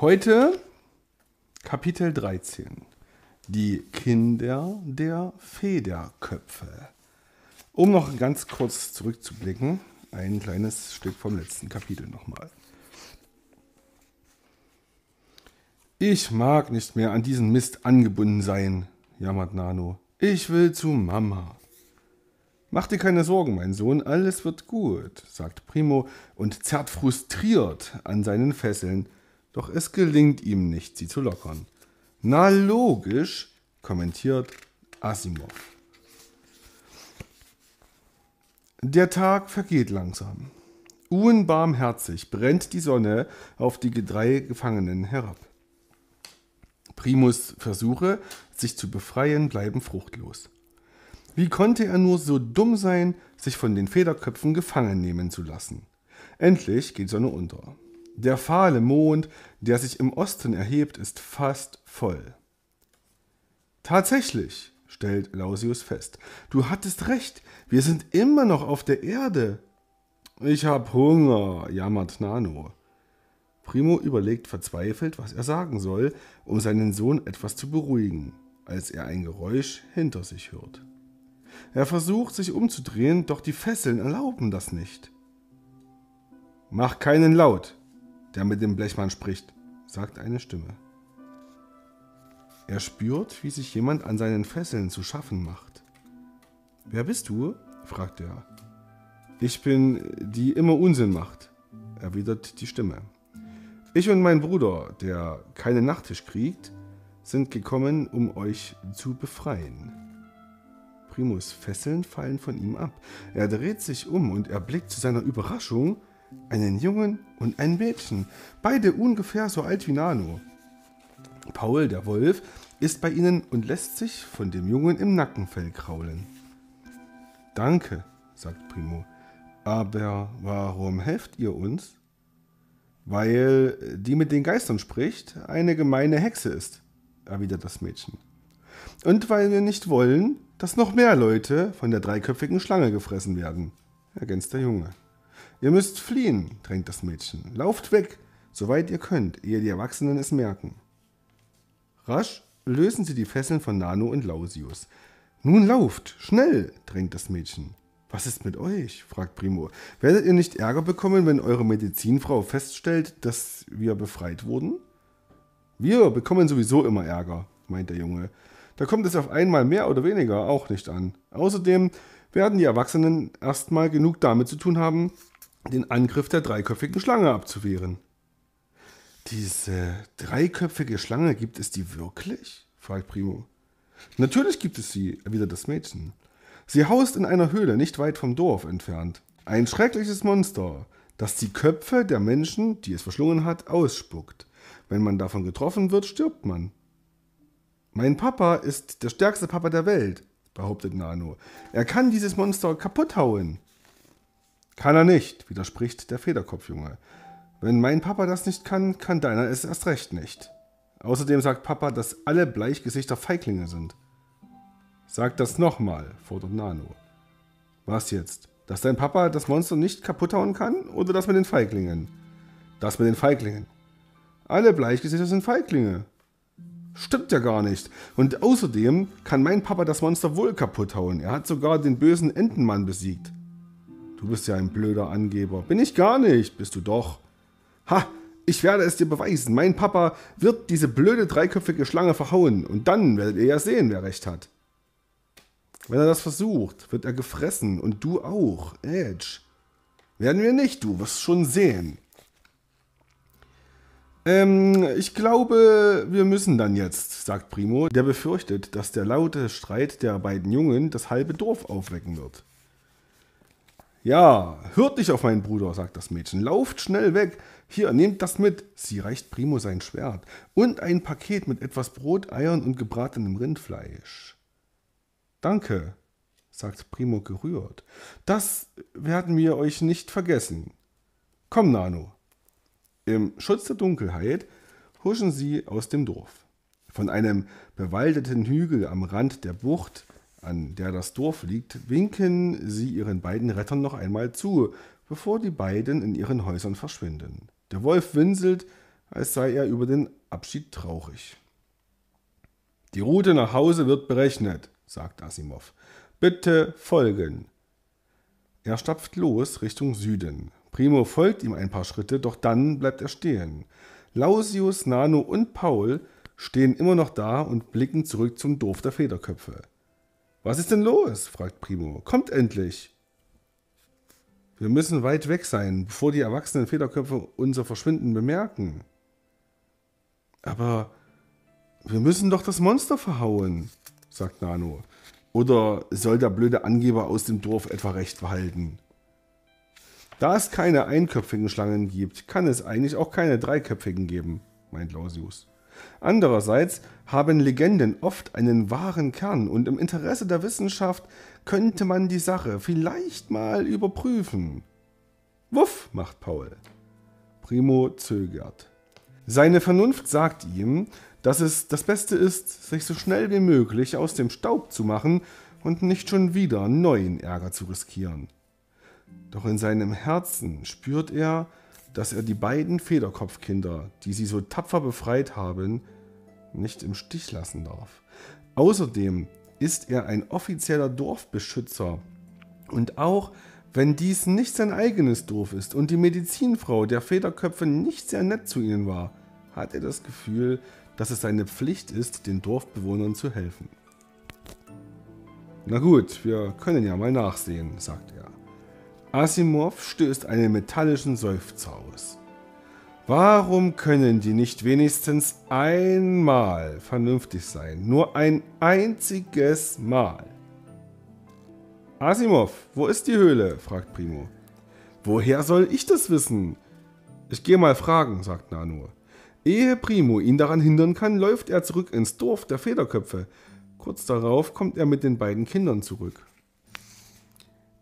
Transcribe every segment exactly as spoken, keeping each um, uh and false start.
Heute Kapitel dreizehn. Die Kinder der Federköpfe. Um noch ganz kurz zurückzublicken, ein kleines Stück vom letzten Kapitel nochmal. Ich mag nicht mehr an diesen Mist angebunden sein, jammert Nano. Ich will zu Mama. Mach dir keine Sorgen, mein Sohn, alles wird gut, sagt Primo und zerrt frustriert an seinen Fesseln. Doch es gelingt ihm nicht, sie zu lockern. Na logisch, kommentiert Asimov. Der Tag vergeht langsam. Unbarmherzig brennt die Sonne auf die drei Gefangenen herab. Primus Versuche, sich zu befreien, bleiben fruchtlos. Wie konnte er nur so dumm sein, sich von den Federköpfen gefangen nehmen zu lassen? Endlich geht Sonne unter. Der fahle Mond, der sich im Osten erhebt, ist fast voll. Tatsächlich, stellt Lausius fest, du hattest recht, wir sind immer noch auf der Erde. Ich hab Hunger, jammert Nano. Primo überlegt verzweifelt, was er sagen soll, um seinen Sohn etwas zu beruhigen, als er ein Geräusch hinter sich hört. Er versucht, sich umzudrehen, doch die Fesseln erlauben das nicht. Mach keinen Laut, der mit dem Blechmann spricht, sagt eine Stimme. Er spürt, wie sich jemand an seinen Fesseln zu schaffen macht. Wer bist du? Fragt er. Ich bin, die immer Unsinn macht, erwidert die Stimme. Ich und mein Bruder, der keinen Nachtisch kriegt, sind gekommen, um euch zu befreien. Primus Fesseln fallen von ihm ab. Er dreht sich um und erblickt zu seiner Überraschung einen Jungen und ein Mädchen, beide ungefähr so alt wie Nano. Paul, der Wolf, ist bei ihnen und lässt sich von dem Jungen im Nackenfell kraulen. Danke, sagt Primo, aber warum helft ihr uns? Weil die mit den Geistern spricht, eine gemeine Hexe ist, erwidert das Mädchen. Und weil wir nicht wollen, dass noch mehr Leute von der dreiköpfigen Schlange gefressen werden, ergänzt der Junge. Ihr müsst fliehen, drängt das Mädchen. Lauft weg, soweit ihr könnt, ehe die Erwachsenen es merken. Rasch lösen sie die Fesseln von Nano und Lausius. Nun lauft, schnell, drängt das Mädchen. Was ist mit euch? Fragt Primo. Werdet ihr nicht Ärger bekommen, wenn eure Medizinfrau feststellt, dass wir befreit wurden? Wir bekommen sowieso immer Ärger, meint der Junge. Da kommt es auf einmal mehr oder weniger auch nicht an. Außerdem werden die Erwachsenen erstmal genug damit zu tun haben, den Angriff der dreiköpfigen Schlange abzuwehren. Diese dreiköpfige Schlange, gibt es die wirklich? Fragt Primo. Natürlich gibt es sie, erwidert das Mädchen. Sie haust in einer Höhle, nicht weit vom Dorf entfernt. Ein schreckliches Monster, das die Köpfe der Menschen, die es verschlungen hat, ausspuckt. Wenn man davon getroffen wird, stirbt man. Mein Papa ist der stärkste Papa der Welt, behauptet Nano. Er kann dieses Monster kaputt hauen. Kann er nicht, widerspricht der Federkopfjunge. Wenn mein Papa das nicht kann, kann deiner es erst recht nicht. Außerdem sagt Papa, dass alle Bleichgesichter Feiglinge sind. Sag das nochmal, fordert Nano. Was jetzt? Dass dein Papa das Monster nicht kaputt hauen kann? Oder das mit den Feiglingen? Das mit den Feiglingen. Alle Bleichgesichter sind Feiglinge. Stimmt ja gar nicht. Und außerdem kann mein Papa das Monster wohl kaputt hauen. Er hat sogar den bösen Entenmann besiegt. Du bist ja ein blöder Angeber. Bin ich gar nicht. Bist du doch. Ha! Ich werde es dir beweisen. Mein Papa wird diese blöde dreiköpfige Schlange verhauen. Und dann werdet ihr ja sehen, wer recht hat. Wenn er das versucht, wird er gefressen und du auch, Edge. Werden wir nicht, du wirst schon sehen. Ähm, ich glaube, wir müssen dann jetzt, sagt Primo, der befürchtet, dass der laute Streit der beiden Jungen das halbe Dorf aufwecken wird. Ja, hört nicht auf meinen Bruder, sagt das Mädchen, lauft schnell weg. Hier, nehmt das mit. Sie reicht Primo sein Schwert und ein Paket mit etwas Brot, Eiern und gebratenem Rindfleisch. Danke, sagt Primo gerührt. Das werden wir euch nicht vergessen. Komm, Nano. Im Schutz der Dunkelheit huschen sie aus dem Dorf. Von einem bewaldeten Hügel am Rand der Bucht, an der das Dorf liegt, winken sie ihren beiden Rettern noch einmal zu, bevor die beiden in ihren Häusern verschwinden. Der Wolf winselt, als sei er über den Abschied traurig. Die Route nach Hause wird berechnet, sagt Asimov. Bitte folgen. Er stapft los Richtung Süden. Primo folgt ihm ein paar Schritte, doch dann bleibt er stehen. Lausius, Nano und Paul stehen immer noch da und blicken zurück zum Dorf der Federköpfe. Was ist denn los? Fragt Primo. Kommt endlich! Wir müssen weit weg sein, bevor die erwachsenen Federköpfe unser Verschwinden bemerken. Aber wir müssen doch das Monster verhauen, sagt Nano. Oder soll der blöde Angeber aus dem Dorf etwa recht behalten? Da es keine einköpfigen Schlangen gibt, kann es eigentlich auch keine dreiköpfigen geben, meint Lausius. Andererseits haben Legenden oft einen wahren Kern und im Interesse der Wissenschaft könnte man die Sache vielleicht mal überprüfen. Wuff, macht Paul. Primo zögert. Seine Vernunft sagt ihm, dass es das Beste ist, sich so schnell wie möglich aus dem Staub zu machen und nicht schon wieder neuen Ärger zu riskieren. Doch in seinem Herzen spürt er, dass er die beiden Federkopfkinder, die sie so tapfer befreit haben, nicht im Stich lassen darf. Außerdem ist er ein offizieller Dorfbeschützer. Und auch wenn dies nicht sein eigenes Dorf ist und die Medizinfrau der Federköpfe nicht sehr nett zu ihnen war, hat er das Gefühl, dass es seine Pflicht ist, den Dorfbewohnern zu helfen. Na gut, wir können ja mal nachsehen, sagt er. Asimov stößt einen metallischen Seufzer aus. Warum können die nicht wenigstens einmal vernünftig sein? Nur ein einziges Mal. Asimov, wo ist die Höhle? Fragt Primo. Woher soll ich das wissen? Ich gehe mal fragen, sagt Nano. Ehe Primo ihn daran hindern kann, läuft er zurück ins Dorf der Federköpfe. Kurz darauf kommt er mit den beiden Kindern zurück.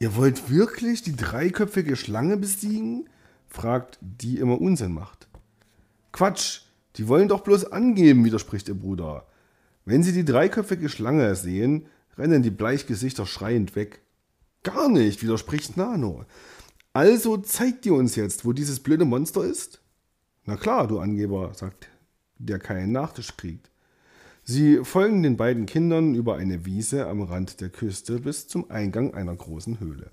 Ihr wollt wirklich die dreiköpfige Schlange besiegen? Fragt, die immer Unsinn macht. Quatsch, die wollen doch bloß angeben, widerspricht ihr Bruder. Wenn sie die dreiköpfige Schlange sehen, rennen die Bleichgesichter schreiend weg. Gar nicht, widerspricht Nano. Also zeigt ihr uns jetzt, wo dieses blöde Monster ist? Na klar, du Angeber, sagt der keinen Nachtisch kriegt. Sie folgen den beiden Kindern über eine Wiese am Rand der Küste bis zum Eingang einer großen Höhle.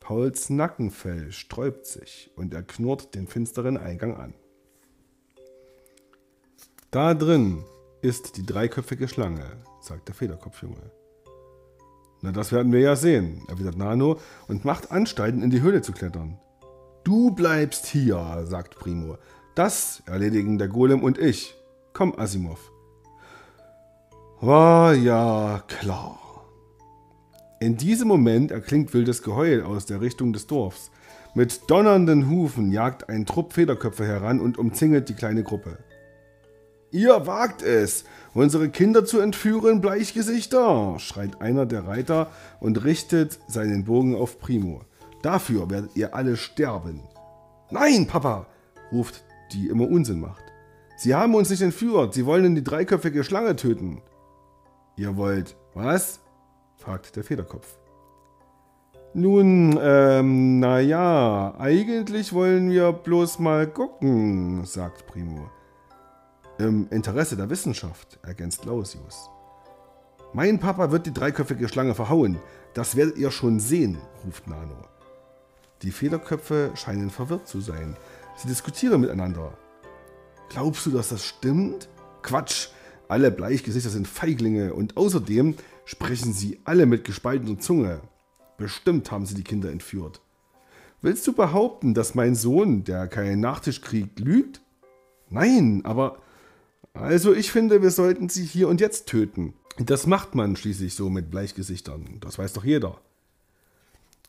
Pauls Nackenfell sträubt sich und er knurrt den finsteren Eingang an. Da drin ist die dreiköpfige Schlange, sagt der Federkopfjunge. Na, das werden wir ja sehen, erwidert Nano und macht Anstalten, in die Höhle zu klettern. Du bleibst hier, sagt Primo. Das erledigen der Golem und ich. Komm, Asimov. War ja klar. In diesem Moment erklingt wildes Geheul aus der Richtung des Dorfs. Mit donnernden Hufen jagt ein Trupp Federköpfe heran und umzingelt die kleine Gruppe. Ihr wagt es, unsere Kinder zu entführen, Bleichgesichter, schreit einer der Reiter und richtet seinen Bogen auf Primo. Dafür werdet ihr alle sterben. Nein, Papa, ruft die immer Unsinn macht. Sie haben uns nicht entführt, sie wollen die dreiköpfige Schlange töten. Ihr wollt was? Fragt der Federkopf. Nun, ähm, naja, eigentlich wollen wir bloß mal gucken, sagt Primo. Im Interesse der Wissenschaft, ergänzt Lausius. Mein Papa wird die dreiköpfige Schlange verhauen, das werdet ihr schon sehen, ruft Nano. Die Federköpfe scheinen verwirrt zu sein. Sie diskutieren miteinander. Glaubst du, dass das stimmt? Quatsch! Alle Bleichgesichter sind Feiglinge und außerdem sprechen sie alle mit gespaltener Zunge. Bestimmt haben sie die Kinder entführt. Willst du behaupten, dass mein Sohn, der keinen Nachtisch kriegt, lügt? Nein, aber... Also ich finde, wir sollten sie hier und jetzt töten. Das macht man schließlich so mit Bleichgesichtern. Das weiß doch jeder.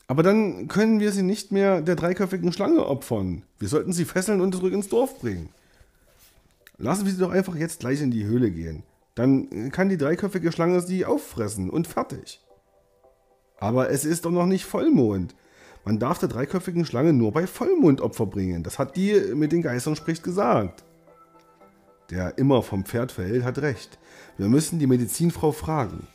Aber dann können wir sie nicht mehr der dreiköpfigen Schlange opfern. Wir sollten sie fesseln und zurück ins Dorf bringen. Lassen wir sie doch einfach jetzt gleich in die Höhle gehen. Dann kann die dreiköpfige Schlange sie auffressen und fertig. Aber es ist doch noch nicht Vollmond. Man darf der dreiköpfigen Schlange nur bei Vollmond Opfer bringen. Das hat die mit den Geistern spricht gesagt. Der immer vom Pferd verhält hat recht. Wir müssen die Medizinfrau fragen.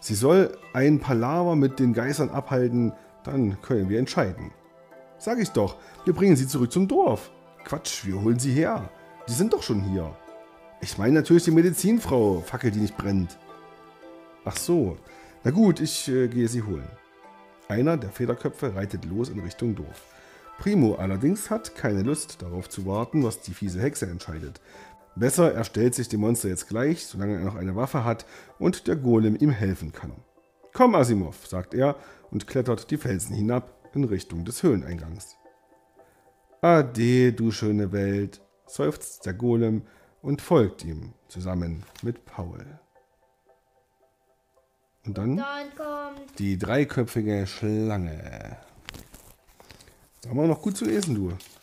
Sie soll ein Palaver mit den Geistern abhalten, dann können wir entscheiden. Sag ich doch, wir bringen sie zurück zum Dorf. Quatsch, wir holen sie her. Die sind doch schon hier. Ich meine natürlich die Medizinfrau. Fackel, die nicht brennt. Ach so. Na gut, ich äh, gehe sie holen. Einer der Federköpfe reitet los in Richtung Dorf. Primo allerdings hat keine Lust darauf zu warten, was die fiese Hexe entscheidet. Besser, er stellt sich dem Monster jetzt gleich, solange er noch eine Waffe hat und der Golem ihm helfen kann. Komm, Asimov, sagt er und klettert die Felsen hinab in Richtung des Höhleneingangs. Ade, du schöne Welt, seufzt der Golem und folgt ihm zusammen mit Paul. Und dann, dann kommt die dreiköpfige Schlange. Da haben wir noch gut zu essen, du.